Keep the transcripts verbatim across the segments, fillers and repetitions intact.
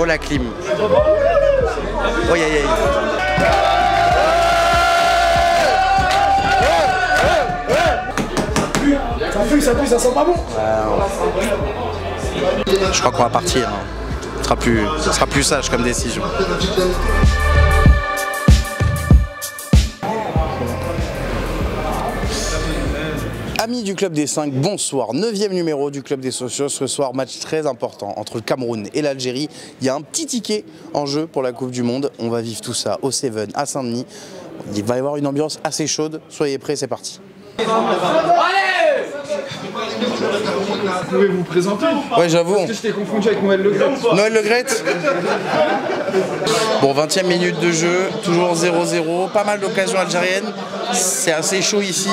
Oh la clim. Oh yeah, yeah. Ça pue, ça pue, ça sent pas bon. Wow. Je crois qu'on va partir. Ce sera plus, ce sera plus sage comme décision. Amis du Club des Cinq, bonsoir. Neuvième numéro du Club des Socios. Ce soir, match très important entre le Cameroun et l'Algérie. Il y a un petit ticket en jeu pour la Coupe du Monde. On va vivre tout ça au Seven, à Saint-Denis. Il va y avoir une ambiance assez chaude. Soyez prêts, c'est parti. Allez! Vous pouvez vous présenter? Ouais, j'avoue. Parce que je t'ai confondu avec Noël Le Gret. Noël Le Gret. Bon, vingtième minute de jeu, toujours zéro zéro, pas mal d'occasions algériennes. C'est assez chaud ici,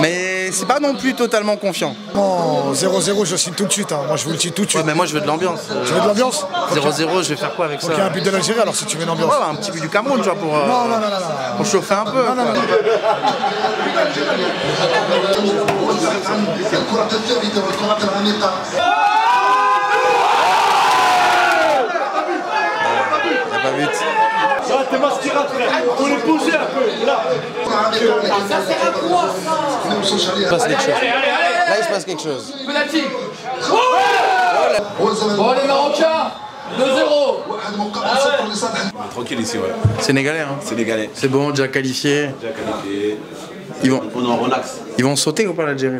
mais c'est pas non plus totalement confiant. Oh, zéro zéro, je signe tout de suite. Hein. Moi, je vous le dis tout de suite. Ouais, mais moi, je veux de l'ambiance. Tu veux de l'ambiance? Zéro zéro, je vais faire quoi avec ça? Il y a un but de l'Algérie, alors si tu mets l'ambiance. Ouais, un petit but du Cameroun, tu vois, pour, euh, non, non, non, non, non. pour chauffer un peu. Non, non, non. Il n'y a pas but. Ça va, t'es masqué après. On est posé un peu. Là. Ça sert à quoi ça? Il se passe quelque chose. Là, il se passe quelque chose. Penalty. Bon, les Marocains. deux zéro. Tranquille ici, ouais. Sénégalais, hein. Sénégalais. C'est bon, déjà qualifié. Déjà qualifié. Ils vont, on est en relax. Ils vont sauter ou pas l'Algérie?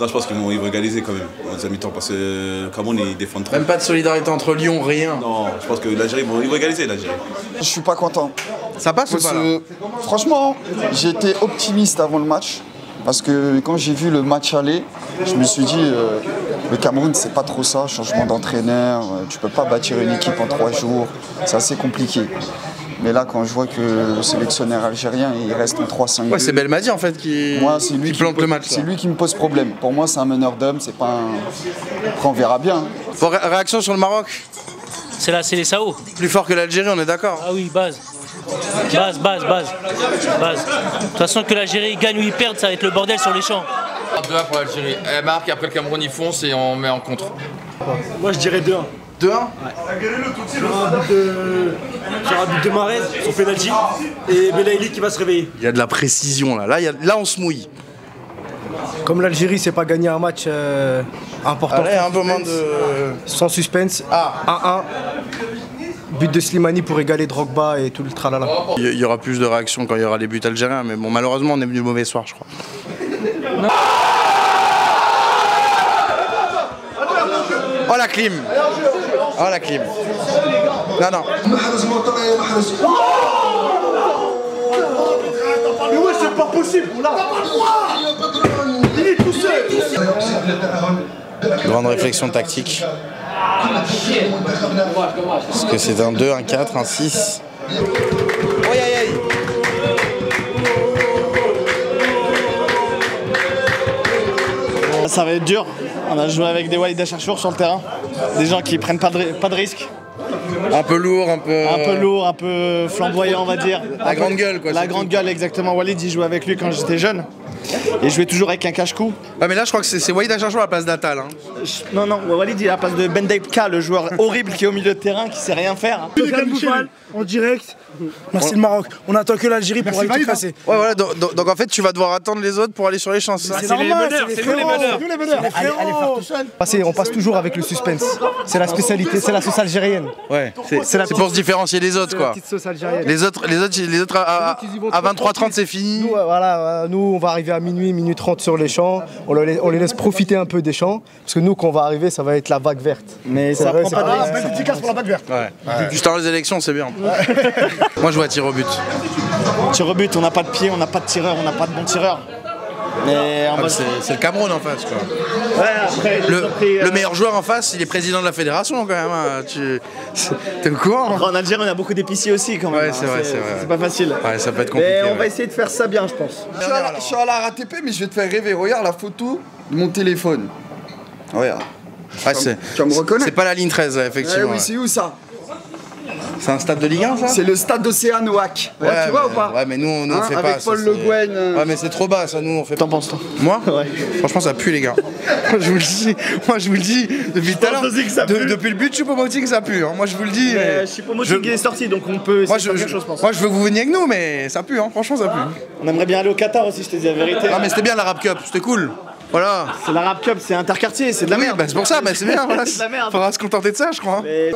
Non, je pense qu'ils vont égaliser quand même, en mi-temps, parce que Cameroun, ils défendent trop. Même pas de solidarité entre Lyon, rien. Non, je pense que l'Algérie, ils vont égaliser l'Algérie. Je suis pas content. Ça passe ou pas là? Franchement, j'étais optimiste avant le match, parce que quand j'ai vu le match aller, je me suis dit, euh, le Cameroun, c'est pas trop ça, changement d'entraîneur, tu peux pas bâtir une équipe en trois jours, c'est assez compliqué. Mais là, quand je vois que le sélectionneur algérien, il reste en trois cinq. Ouais, c'est Belmadi en fait qui, moi, qui, qui plante qui, le match. C'est lui qui me pose problème. Pour moi, c'est un meneur d'hommes, c'est pas un... Après, on verra bien. Bon, ré réaction sur le Maroc? C'est là, c'est les Sao. Plus fort que l'Algérie, on est d'accord? Ah oui, base. Base, base, base. base. De toute façon, que l'Algérie gagne ou ils perdent, ça va être le bordel sur les champs. deux un pour l'Algérie. Elle marque, après le Cameroun, ils foncent et on met en contre. Moi, je dirais deux un. deux un. Ouais. Sur un but de Marez, son pénalty, et Belaïli qui va se réveiller. Il y a de la précision là, là, y a... là on se mouille. Comme l'Algérie s'est pas gagné un match euh, important. Allez, un moment de... Sans suspense, ah. un à un. But de Slimani pour égaler Drogba et tout le tralala. Il y aura plus de réactions quand il y aura les buts algériens, mais bon, malheureusement on est venu le mauvais soir, je crois. Non. Oh la clim. Oh la clim. Non, non. Mais ouais, c'est pas possible. Il est tout seul. Grande réflexion tactique. Parce que c'est un deux, un quatre, un six. Aïe aïe aïe. Ça va être dur. On a joué avec des Walid Atchachour sur le terrain. Des gens qui prennent pas de, pas de risques. Un peu lourd, un peu... Un peu lourd, un peu flamboyant, on va dire. La grande gueule, quoi. La grande gueule, exactement. Walid, il jouait avec lui quand j'étais jeune. Et je jouais toujours avec un cache-cou. Ouais, mais là, je crois que c'est Walid Atchachour à la place d'Atal. Hein. Non, non, Walid, il est à la place de Ben Daïbka, le joueur horrible qui est au milieu de terrain, qui sait rien faire. En direct. Merci le Maroc. On attend que l'Algérie pour aller tout casser. Ouais, voilà, donc, donc en fait, tu vas devoir attendre les autres pour aller sur les chances. C'est normal, c'est nous les meneurs. On passe toujours avec le suspense. C'est la spécialité, c'est la sauce algérienne. Ouais, c'est pour se différencier des autres, quoi. Les autres, les autres, les autres à, à vingt-trois heures trente, c'est fini. Nous, voilà, nous, on va arriver à minuit, minuit trente sur les champs. On les, on les laisse profiter un peu des champs. Parce que nous, quand on va arriver, ça va être la vague verte. Mais ça prend pas de risque. Efficace pour la vague verte. Juste avant les élections, c'est bien. Moi je vois tir au but. Tir au but, on n'a pas de pied, on n'a pas de tireur, on n'a pas de bon tireur. Mais ah, c'est le Cameroun en face quoi. Ouais, après, le, pris, euh... le meilleur joueur en face, il est président de la fédération quand même. Hein. Tu t'es au courant? En Algérie, on a beaucoup d'épiciers aussi quand même. Ouais, c'est hein. vrai, c'est pas facile. Ouais, ça peut être compliqué. Mais on ouais. va essayer de faire ça bien, je pense. Je suis, la, je suis à la R A T P, mais je vais te faire rêver. Regarde la photo de mon téléphone. Regarde. Ah, tu vas me reconnaître. C'est pas la ligne treize, effectivement. Ouais, oui, c'est où ça? C'est un stade de Ligue un, ça? C'est le stade d'Océane au Hack. Ouais, ouais, tu vois ou pas? Ouais, mais nous, on ne hein, fait pas. Avec Paul ça, Le Gouen. Euh... Ouais, mais c'est trop bas, ça, nous, on fait. T'en penses, toi? Moi? Ouais. Franchement, ça pue, les gars. Moi, je vous le dis, moi, je vous le dis, depuis tout à l'heure. Depuis le but, Choupo-Moting, ça pue. Hein. Moi, je vous le dis. Mais Choupo-Moting je... est sorti, donc on peut. Moi, je, je... Chose, pense. Moi, je veux que vous veniez avec nous, mais ça pue, hein. Franchement, ça pue. On aimerait bien aller au Qatar aussi, je te dis la vérité. Ah, mais c'était bien l'Arab Cup, c'était cool. Voilà. C'est l'Arab Cup, c'est interquartier, c'est de la oui, merde. Bah c'est pour ça, bah c'est bien. Voilà. Il faudra se contenter de ça, je crois. Mais...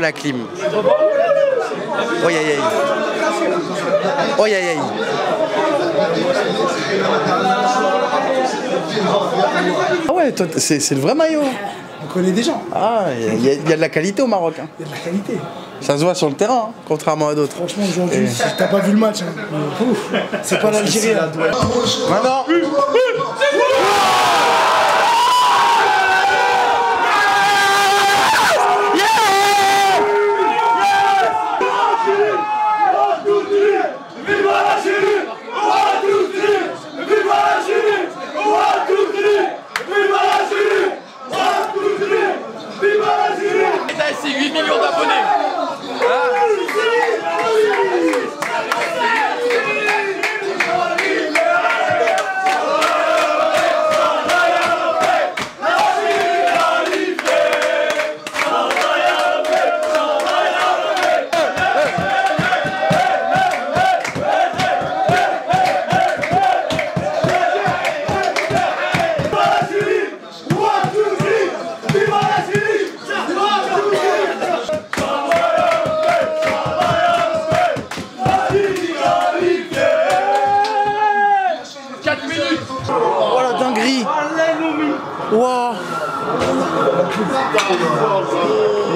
La clim. Oh aïe aïe. Oh aïe aïe. Ah ouais, toi c'est le vrai maillot. On connaît des gens. Ah, il y, y, y a de la qualité au Maroc. Il hein. y a de la qualité. Ça se voit sur le terrain, hein, contrairement à d'autres. Franchement, aujourd'hui, si t'as pas vu le match, hein. C'est pas l'Algérie. Maintenant. huit millions d'abonnés.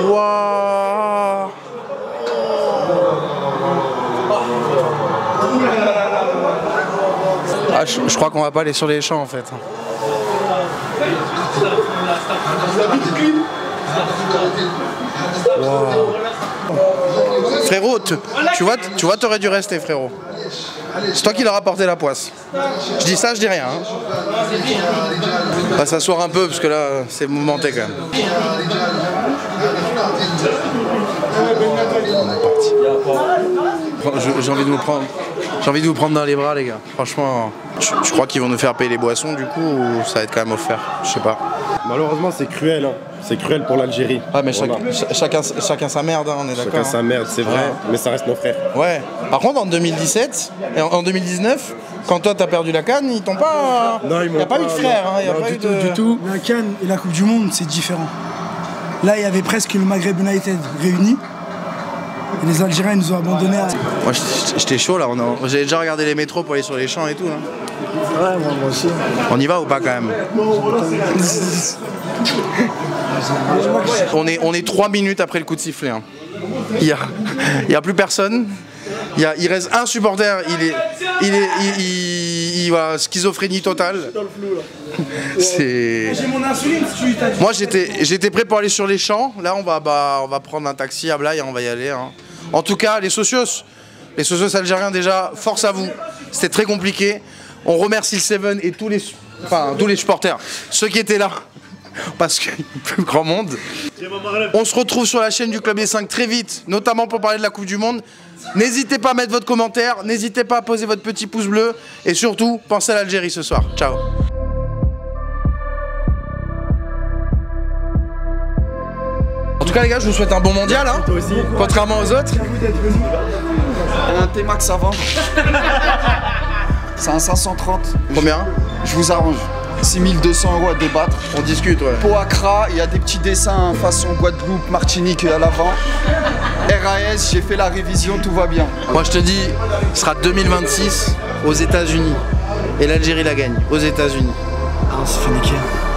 Wow. Ah, je, je crois qu'on va pas aller sur les champs en fait. Wow. Frérot, tu, tu vois, tu vois, t'aurais dû rester, frérot. C'est toi qui leur a porté la poisse. Je dis ça, je dis rien. Hein. On va s'asseoir un peu parce que là, c'est mouvementé quand même. J'ai envie de vous prendre. J'ai envie de vous prendre dans les bras, les gars. Franchement, je, je crois qu'ils vont nous faire payer les boissons du coup, ou ça va être quand même offert. Je sais pas. Malheureusement, c'est cruel. Hein. C'est cruel pour l'Algérie. Ah, mais voilà. chaque, ch chacun, chacun sa merde, hein, on est d'accord. Chacun hein. sa merde, c'est vrai, ouais. Mais ça reste nos frères. Ouais. Par contre, en deux mille dix-sept, et en, en deux mille dix-neuf, quand toi t'as perdu la CAN, ils t'ont pas. Non, ils m'ont pas. Il n'y a pas eu de frères. Hein, non, y a non, pas du, eu tout, de... du tout. La CAN et la Coupe du Monde, c'est différent. Là, il y avait presque le Maghreb United réuni. Et les Algériens nous ont abandonnés. À... Moi, j'étais chaud là. A... J'ai déjà regardé les métros pour aller sur les champs et tout. Hein. Ouais, moi, moi aussi. On y va ou pas quand même? On est, on est trois minutes après le coup de sifflet. Hein. Il n'y a, a plus personne. Il, y a, il reste un supporter. Il est, il est, il, il, il, voilà, schizophrénie totale. C'est. Moi j'étais, j'étais prêt pour aller sur les champs. Là on va, bah, on va prendre un taxi à Blaye, on va y aller. Hein. En tout cas les socios, les socios algériens déjà, force à vous. C'était très compliqué. On remercie le Seven et tous les, enfin tous les supporters, ceux qui étaient là. Parce qu'il n'y a plus grand monde. On se retrouve sur la chaîne du Club des Cinq très vite, notamment pour parler de la Coupe du Monde. N'hésitez pas à mettre votre commentaire, n'hésitez pas à poser votre petit pouce bleu. Et surtout, pensez à l'Algérie ce soir. Ciao. En tout cas les gars, je vous souhaite un bon mondial, hein, contrairement aux autres. Un T-Max avant. C'est un cinq cent trente. Combien? Je vous arrange. six mille deux cents euros à débattre. On discute, ouais. Poacra, il y a des petits dessins façon Guadeloupe, Martinique à l'avant. R A S, j'ai fait la révision, tout va bien. Moi je te dis, ce sera deux mille vingt-six aux États-Unis. Et l'Algérie la gagne, aux États-Unis. Ah, on s'est fait niquer.